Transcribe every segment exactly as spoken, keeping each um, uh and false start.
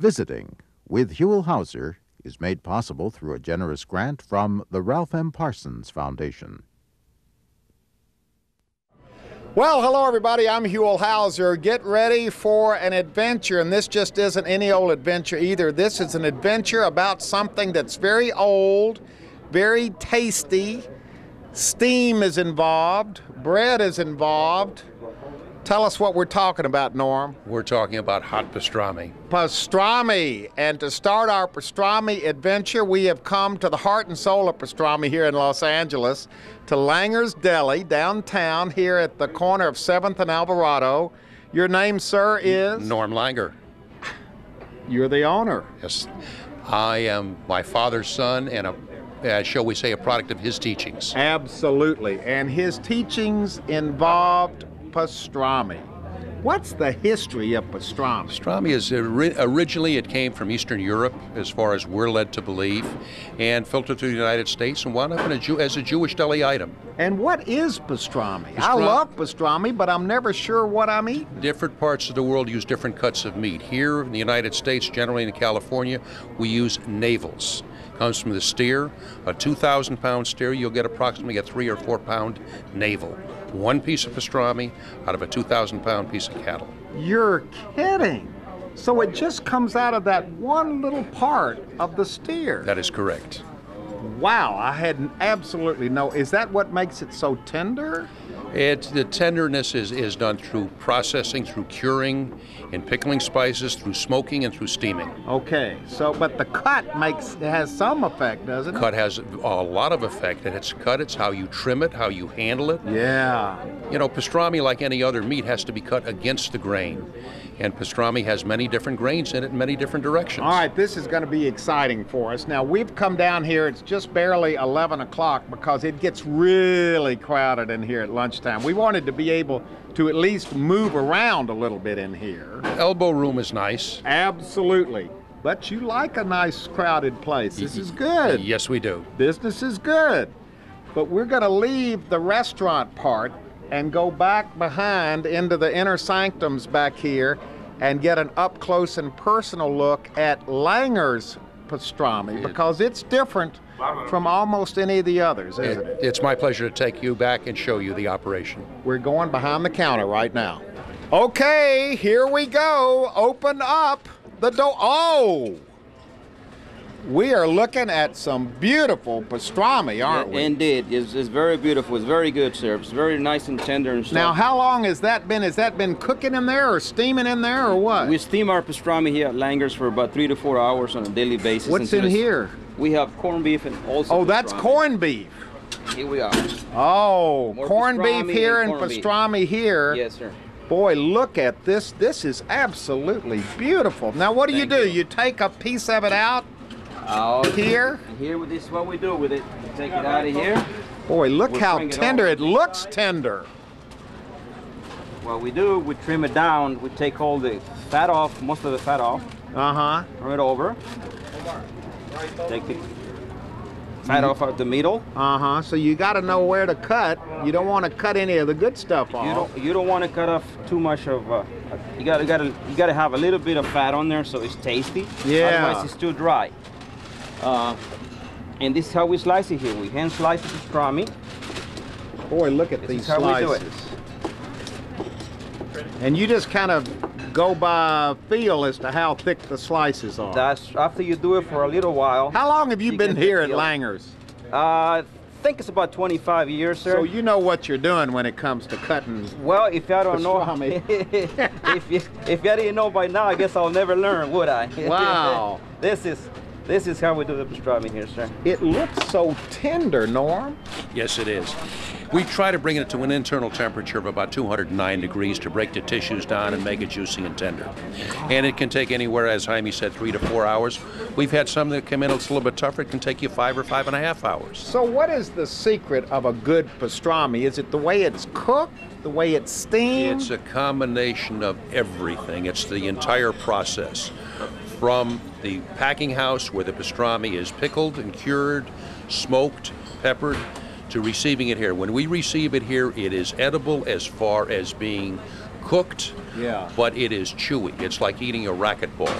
Visiting with Huell Howser is made possible through a generous grant from the Ralph M. Parsons Foundation. Well, hello everybody, I'm Huell Howser. Get ready for an adventure, and this just isn't any old adventure either. This is an adventure about something that's very old, very tasty. Steam is involved, bread is involved. Tell us what we're talking about, Norm. We're talking about hot pastrami. Pastrami! And to start our pastrami adventure, we have come to the heart and soul of pastrami here in Los Angeles, to Langer's Deli, downtown, here at the corner of seventh and Alvarado. Your name, sir, is? Norm Langer. You're the owner. Yes. I am my father's son and a Uh, shall we say, a product of his teachings. Absolutely, and his teachings involved pastrami. What's the history of pastrami? Pastrami is, ori originally it came from Eastern Europe, as far as we're led to believe, and filtered through the United States and wound up in a Jew as a Jewish deli item. And what is pastrami? pastrami? I love pastrami, but I'm never sure what I'm eating. Different parts of the world use different cuts of meat. Here in the United States, generally in California, we use navels. Comes from the steer. A two thousand pound steer, you'll get approximately a three or four pound navel. One piece of pastrami out of a two thousand pound piece of cattle. You're kidding. So it just comes out of that one little part of the steer. That is correct. Wow, I had absolutely no, is that what makes it so tender? It, the tenderness is, is done through processing, through curing, in pickling spices, through smoking, and through steaming. Okay, so, but the cut makes, it has some effect, doesn't it? Cut has a lot of effect, and it's cut, it's how you trim it, how you handle it. Yeah. You know, pastrami, like any other meat, has to be cut against the grain. And pastrami has many different grains in it, in many different directions. All right, this is gonna be exciting for us. Now, we've come down here, it's just barely eleven o'clock because it gets really crowded in here at lunchtime. We wanted to be able to at least move around a little bit in here. Elbow room is nice. Absolutely. But you like a nice crowded place. This is good. Yes, we do. Business is good. But we're gonna leave the restaurant part and go back behind into the inner sanctums back here and get an up close and personal look at Langer's pastrami, because it's different from almost any of the others, isn't it? It's my pleasure to take you back and show you the operation. We're going behind the counter right now. Okay, here we go. Open up the door. Oh! We are looking at some beautiful pastrami, aren't we? Indeed. It's, it's very beautiful. It's very good, sir. It's very nice and tender and soft. Now, how long has that been? Has that been cooking in there or steaming in there or what? We steam our pastrami here at Langer's for about three to four hours on a daily basis. What's in here? We have corned beef and also Oh, pastrami. That's corned beef. Here we are. Oh, corned beef here and, and pastrami beef. here. Yes, sir. Boy, look at this. This is absolutely beautiful. Now, what do Thank you do? You. you take a piece of it out? Out here, and here with this, what we do with it, take it out of here. Boy, look we'll how tender it, it looks! Tender. What we do, we trim it down. We take all the fat off, most of the fat off. Uh huh. Turn it over. Take the fat mm-hmm. off out the middle. Uh huh. So you got to know where to cut. You don't want to cut any of the good stuff off. You don't. You don't want to cut off too much of. Uh, you gotta, gotta, you gotta have a little bit of fat on there so it's tasty. Yeah. Otherwise, it's too dry. Uh, and this is how we slice it here. We hand slice the pastrami. Boy, look at this these slices. And you just kind of go by feel as to how thick the slices are. That's after you do it for a little while. How long have you, you been here at Langer's? Uh, I think it's about twenty-five years, sir. So you know what you're doing when it comes to cutting. Well, if I don't pastrami. know, if you, if I didn't know by now, I guess I'll never learn, would I? Wow. This is. This is how we do the pastrami here, sir. It looks so tender, Norm. Yes, it is. We try to bring it to an internal temperature of about two hundred nine degrees to break the tissues down and make it juicy and tender. And it can take anywhere, as Jaime said, three to four hours. We've had some that come in, it's a little bit tougher. It can take you five or five and a half hours. So what is the secret of a good pastrami? Is it the way it's cooked? The way it's steamed? It's a combination of everything. It's the entire process. From the packing house where the pastrami is pickled and cured, smoked, peppered, to receiving it here. When we receive it here, it is edible as far as being cooked, yeah. but it is chewy. It's like eating a racquetball.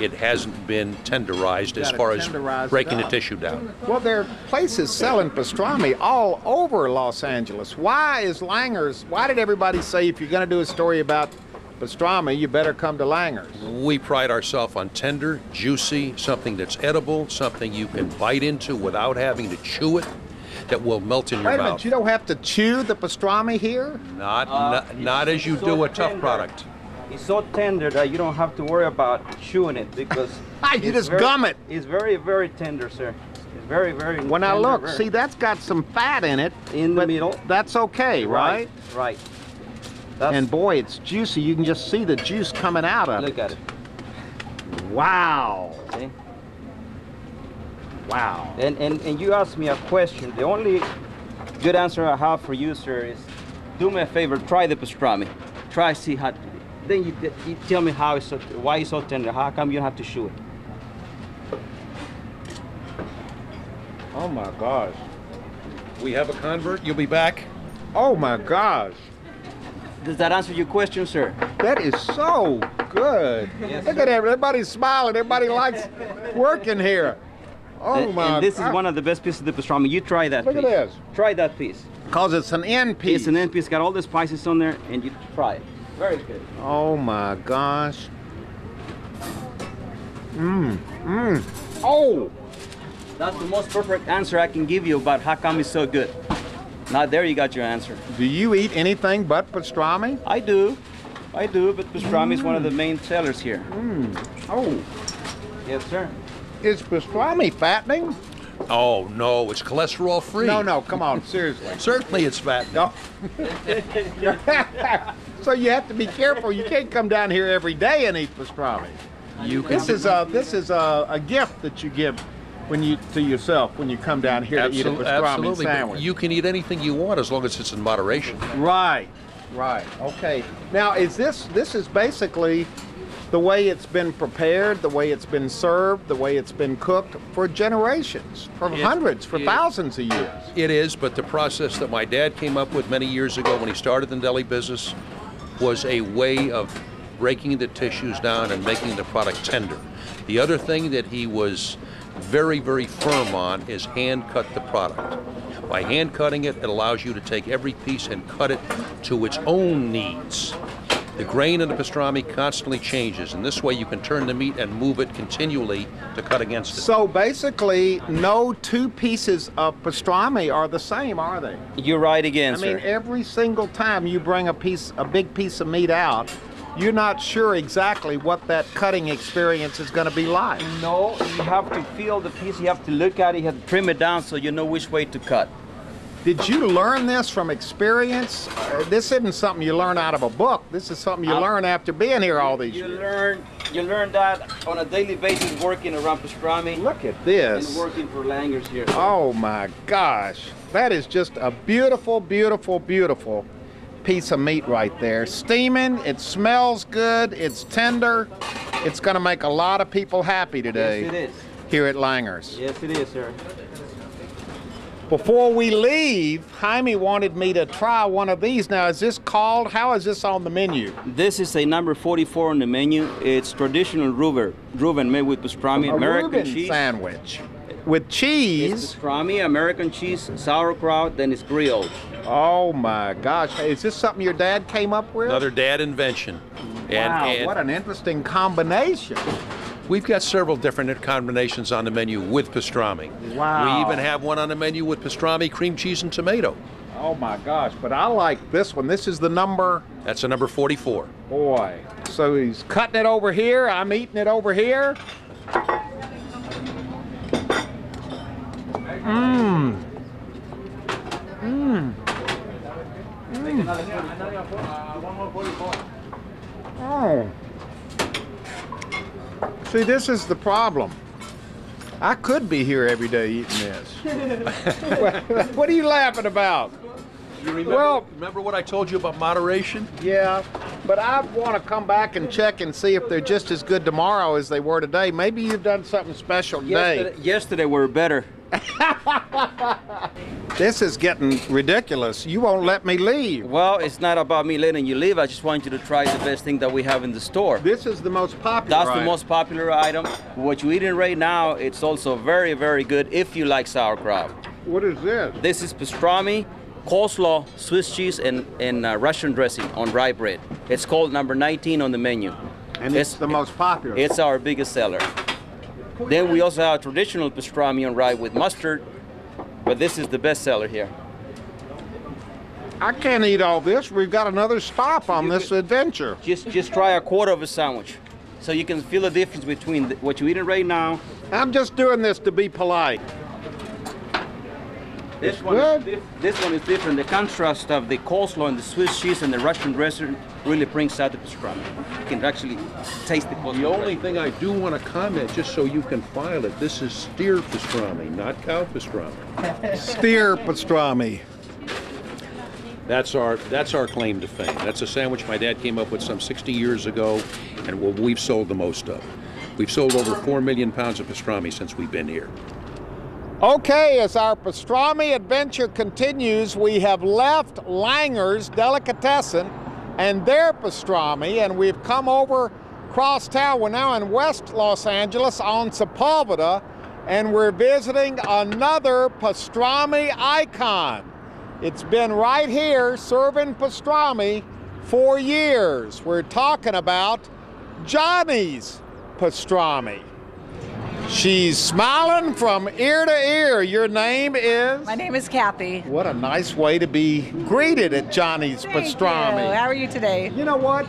It hasn't been tenderized as far as breaking the tissue down. Well, there are places selling pastrami all over Los Angeles. Why is Langer's, why did everybody say if you're going to do a story about pastrami, you better come to Langer's? We pride ourselves on tender, juicy, something that's edible, something you can bite into without having to chew it, that will melt in your mouth. Wait a minute, you don't have to chew the pastrami here? Not uh, not, not as you so do a tender, tough product. It's so tender that you don't have to worry about chewing it because... you just very, gum it. It's very, very tender, sir. It's very, very When tender, I look, very. see, that's got some fat in it. In the middle. That's okay, right? Right, right. That's, and boy, it's juicy. You can just see the juice coming out of look it. Look at it. Wow. See? Wow. And, and and you asked me a question. The only good answer I have for you, sir, is do me a favor, try the pastrami. Try, see how, then you, you tell me how it's so, why it's so tender, how come you don't have to chew it. Oh my gosh. We have a convert, you'll be back. Oh my gosh. Does that answer your question, sir? That is so good. Yes, Look sir. at everybody smiling, everybody likes working here. Oh my! And this is one of the best pieces of the pastrami. You try that. Look at this. Try that piece. Cause it's an end piece. It's an end piece. Got all the spices on there, and you try it. Very good. Oh my gosh! Mmm. Mmm. Oh! That's the most perfect answer I can give you about how come it's so good. Now there you got your answer. Do you eat anything but pastrami? I do, I do. But pastrami mm. is one of the main sellers here. Mmm. Oh. Yes, sir. Is pastrami fattening? Oh, no, it's cholesterol free. No, no, come on, seriously. Certainly it's fattening. No. So you have to be careful. You can't come down here every day and eat pastrami. You this, is a, this is a, a gift that you give when you to yourself when you come down here Absol to eat a pastrami absolutely. sandwich. You can eat anything you want as long as it's in moderation. Right, right, okay. Now, is this, this is basically the way it's been prepared, the way it's been served, the way it's been cooked for generations, for it, hundreds, for it, thousands of years. It is, but the process that my dad came up with many years ago when he started the deli business was a way of breaking the tissues down and making the product tender. The other thing that he was very, very firm on is hand-cut the product. By hand-cutting it, it allows you to take every piece and cut it to its own needs. The grain in the pastrami constantly changes, and this way you can turn the meat and move it continually to cut against it. So basically, no two pieces of pastrami are the same, are they? You're right again, I sir. I mean, every single time you bring a piece, a big piece of meat out, you're not sure exactly what that cutting experience is going to be like. No, you have to feel the piece, you have to look at it, you have to trim it down so you know which way to cut. Did you learn this from experience? Uh, this isn't something you learn out of a book. This is something you uh, learn after being here all these you years. Learn, you learn that on a daily basis working around pastrami. Look at this. And working for Langer's here. Oh my gosh. That is just a beautiful, beautiful, beautiful piece of meat right there. Steaming, it smells good, it's tender. It's gonna make a lot of people happy today. Yes, it is. Here at Langer's. Yes, it is, sir. Before we leave, Jaime wanted me to try one of these. Now, is this called, how is this on the menu? This is a number forty-four on the menu. It's traditional Reuben, Reuben made with pastrami, a American Reuben cheese. sandwich with cheese. It's pastrami, American cheese, sauerkraut, then it's grilled. Oh my gosh, is this something your dad came up with? Another dad invention. Wow, and, and what an interesting combination. We've got several different combinations on the menu with pastrami. Wow. We even have one on the menu with pastrami, cream cheese, and tomato. Oh my gosh, but I like this one. This is the number? That's the number forty-four. Boy, so he's cutting it over here, I'm eating it over here. Mmm. Mmm. Mm. Oh. See, this is the problem. I could be here every day eating this. What are you laughing about? You remember, well, remember what I told you about moderation? Yeah, but I want to come back and check and see if they're just as good tomorrow as they were today. Maybe you've done something special today. Yesterday, yesterday we were better. This is getting ridiculous. You won't let me leave. Well, it's not about me letting you leave. I just want you to try the best thing that we have in the store. This is the most popular That's item. the most popular item. What you're eating right now, it's also very, very good if you like sauerkraut. What is this? This is pastrami, coleslaw, Swiss cheese, and, and uh, Russian dressing on rye bread. It's called number nineteen on the menu. And it's, it's the most popular. It's our biggest seller. Then we also have traditional pastrami on rye with mustard, but this is the best seller here. I can't eat all this. We've got another stop on you this could, adventure. Just just try a quarter of a sandwich so you can feel the difference between the, what you're eating right now. I'm just doing this to be polite. This one, is, this one is different. The contrast of the coleslaw and the Swiss cheese and the Russian dressing really brings out the pastrami. You can actually taste the coleslaw. The only thing I do want to comment, just so you can file it, this is steer pastrami, not cow pastrami. Steer pastrami. That's our, that's our claim to fame. That's a sandwich my dad came up with some sixty years ago, and what we've sold the most of. We've sold over four million pounds of pastrami since we've been here. Okay, as our pastrami adventure continues, we have left Langer's Delicatessen and their pastrami, and we've come over across town. We're now in West Los Angeles on Sepulveda, and we're visiting another pastrami icon. It's been right here serving pastrami for years. We're talking about Johnny's Pastrami. She's smiling from ear to ear. Your name is? My name is Kathy. What a nice way to be greeted at Johnny's Thank Pastrami. You. How are you today? You know what?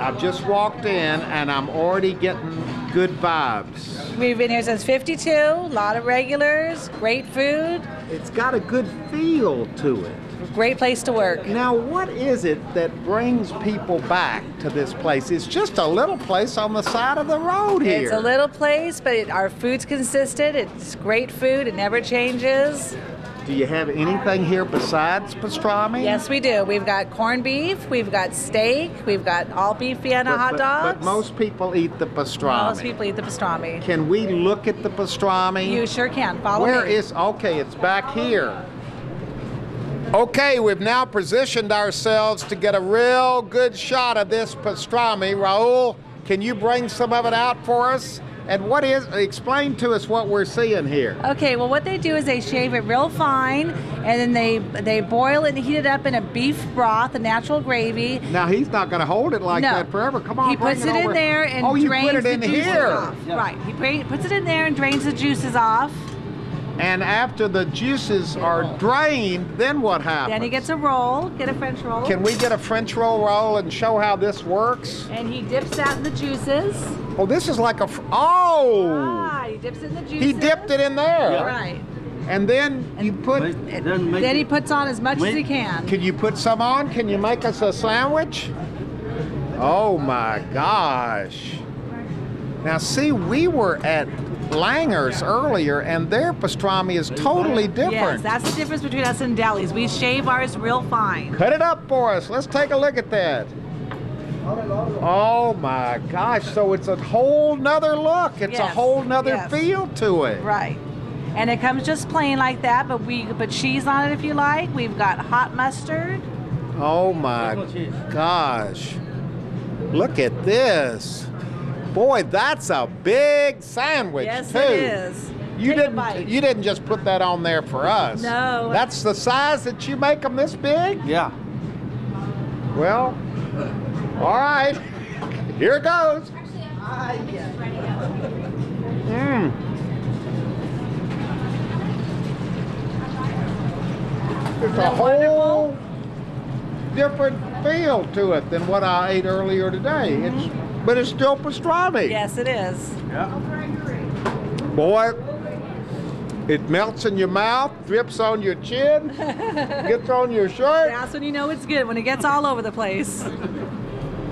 I've just walked in and I'm already getting good vibes. We've been here since fifty-two, a lot of regulars, great food. It's got a good feel to it. Great place to work. Now, what is it that brings people back to this place? It's just a little place on the side of the road here. It's a little place, but it, our food's consistent. It's great food. It never changes. Do you have anything here besides pastrami? Yes, we do. We've got corned beef, we've got steak, we've got all beef Vienna but, hot dogs. But, but most people eat the pastrami. Most people eat the pastrami. Can we look at the pastrami? You sure can. Follow Where me. Where is, okay, it's back here. Okay, we've now positioned ourselves to get a real good shot of this pastrami. Raul, can you bring some of it out for us? And what is, explain to us what we're seeing here. Okay, well what they do is they shave it real fine, and then they they boil it and heat it up in a beef broth, a natural gravy. Now he's not gonna hold it like no. that forever. Come on, he puts it, it in there and oh, drains you put it in the juices here. off. Yeah. Right, he puts it in there and drains the juices off. And after the juices are drained, then what happens? Then he gets a roll, get a French roll. Can we get a French roll roll and show how this works? And he dips out in the juices. Oh, this is like a, fr oh! Ah, he dips it in the juices. He dipped it in there. Yeah. Right. And then and you put... It, then it, he puts on as much make, as he can. Can you put some on? Can you make us a sandwich? Oh my gosh. Now see, we were at Langer's earlier, and their pastrami is totally different. Yes, that's the difference between us and delis. We shave ours real fine. Cut it up for us. Let's take a look at that. Oh my gosh, so it's a whole nother look. It's yes, a whole nother yes. feel to it. Right. And it comes just plain like that, but we put cheese on it if you like. We've got hot mustard. Oh my gosh. Look at this. Boy, that's a big sandwich, yes, too. Yes, it is. You didn't, you didn't just put that on there for us. No. That's the size that you make them this big? Yeah. Well, all right. Here it goes. Mm. It's a whole different feel to it than what I ate earlier today. Mm-hmm. It's, but it's still pastrami. Yes, it is. Yeah. Boy, it melts in your mouth, drips on your chin, gets on your shirt. That's when you know it's good, when it gets all over the place.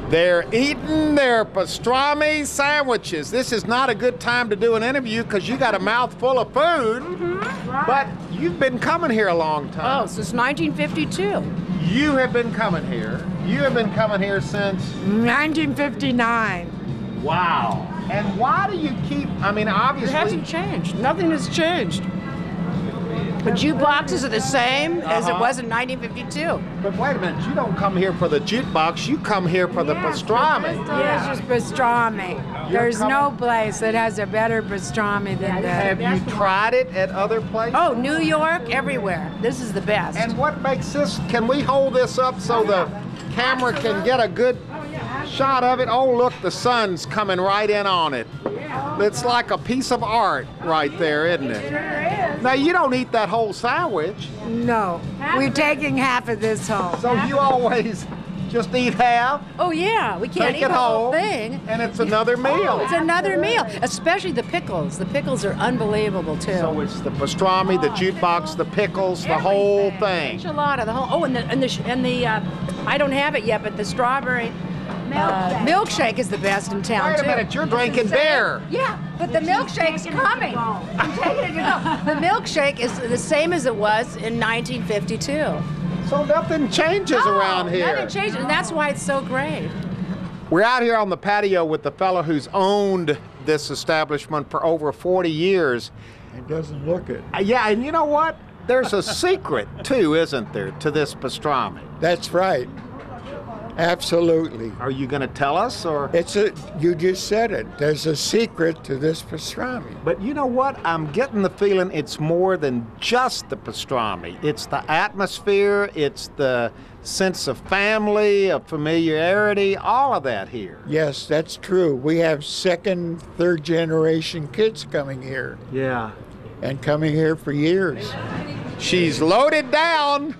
They're eating their pastrami sandwiches. This is not a good time to do an interview because you got a mouthful of food, mm-hmm. right. but you've been coming here a long time. Oh, since nineteen fifty-two. You have been coming here. You have been coming here since? nineteen fifty-nine. Wow. And why do you keep, I mean, obviously. It hasn't changed. Nothing has changed. But jute boxes are the same uh-huh. as it was in nineteen fifty-two. But wait a minute, you don't come here for the jute box, you come here for yeah, the pastrami. Yeah, it's just pastrami. You're There's no place that has a better pastrami than that. Have you tried it at other places? Oh, New York, everywhere. This is the best. And what makes this, can we hold this up so the camera can get a good shot of it? Oh, look, the sun's coming right in on it. It's like a piece of art right there, isn't it? Now, you don't eat that whole sandwich. No, we're taking half of this home. So you always just eat half? Oh, yeah, we can't eat the whole thing. And it's another meal. Oh, it's another meal, especially the pickles. The pickles are unbelievable, too. So it's the pastrami, the jute box, the pickles, the whole thing. Enchilada, the whole, oh, and the, and the, and the uh, I don't have it yet, but the strawberry. Milkshake. Uh, milkshake is the best in town, too. Wait a minute, you're drinking beer. Yeah, but the milkshake's coming. I'm taking it to go. The milkshake is the same as it was in nineteen fifty-two. So nothing changes no, around here. Nothing changes, and that's why it's so great. We're out here on the patio with the fellow who's owned this establishment for over forty years. It doesn't look it. Uh, yeah, and you know what? There's a secret, too, isn't there, to this pastrami? That's right. Absolutely. Are you going to tell us, or? It's a, you just said it. There's a secret to this pastrami. But you know what? I'm getting the feeling it's more than just the pastrami. It's the atmosphere, it's the sense of family, of familiarity, all of that here. Yes, that's true. We have second, third generation kids coming here. Yeah. And coming here for years. She's loaded down.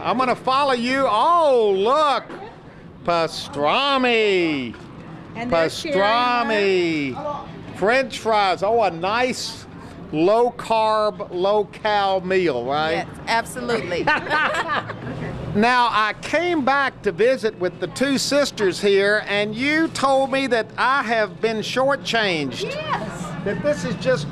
I'm going to follow you. Oh, look. Pastrami, and pastrami, French fries. Oh, a nice low-carb, low-cal meal, right? Yes, absolutely. Now, I came back to visit with the two sisters here, and you told me that I have been shortchanged. Yes. That this is just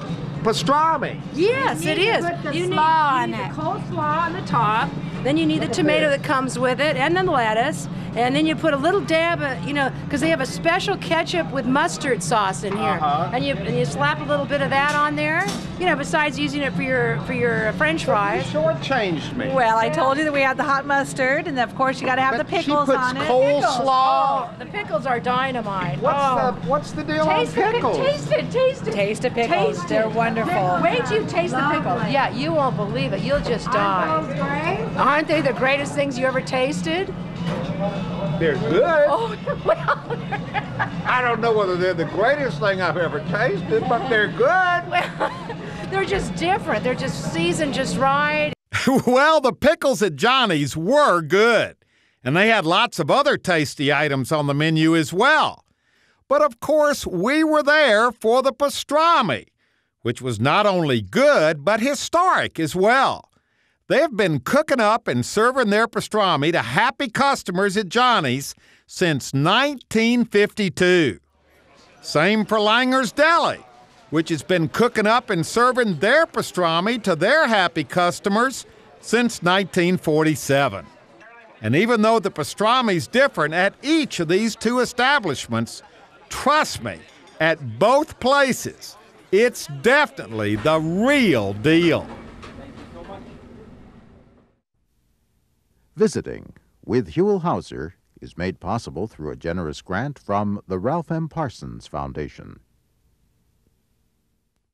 pastrami. Yes, it is. You need the coleslaw on the top. Then you need the tomato that comes with it, and then lettuce, and then you put a little dab of, you know, because they have a special ketchup with mustard sauce in here, uh-huh. and you and you slap a little bit of that on there, you know, besides using it for your for your French fries. So you shortchanged me. Well, I told you that we had the hot mustard, and of course you got to have but the pickles she puts on it. Coleslaw. Oh, the pickles are dynamite. What's oh. the what's the deal taste on pickles? It, taste it, taste it. Taste the pickles. Taste They're it. wonderful. Wait till you taste Lovely. the pickles. Yeah, you won't believe it. You'll just die. Aren't they the greatest things you ever tasted? They're good. Oh, well. I don't know whether they're the greatest thing I've ever tasted, but they're good. Well, they're just different. They're just seasoned just right. Well, the pickles at Johnny's were good, and they had lots of other tasty items on the menu as well. But, of course, we were there for the pastrami, which was not only good, but historic as well. They've been cooking up and serving their pastrami to happy customers at Johnny's since nineteen fifty-two. Same for Langer's Deli, which has been cooking up and serving their pastrami to their happy customers since nineteen forty-seven. And even though the pastrami's different at each of these two establishments, trust me, at both places, it's definitely the real deal. Visiting with Huell Howser is made possible through a generous grant from the Ralph M. Parsons Foundation.